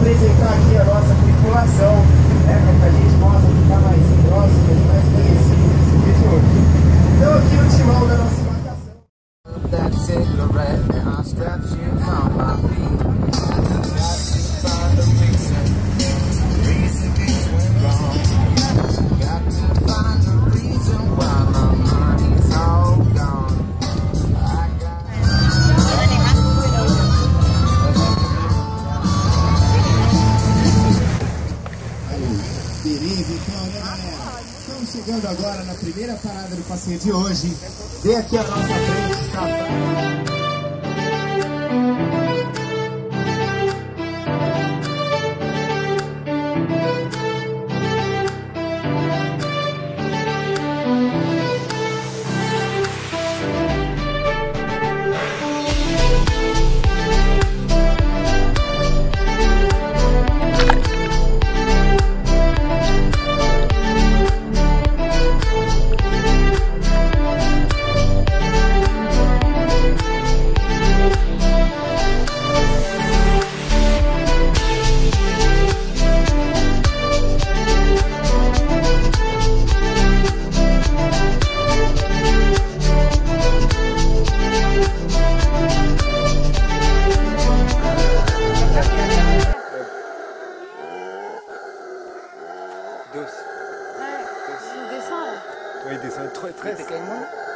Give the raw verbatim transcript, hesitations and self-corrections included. Apresentar aqui a nossa tripulação, né, para que a gente possa ficar mais próximo, mais conhecido nesse dia de hoje. Então aqui o timão da nossa chegando agora na primeira parada do passeio de hoje. Vem aqui à nossa frente, tá? Douce. Ouais, douce. Ils descendent. Oui, ils descendent très, très.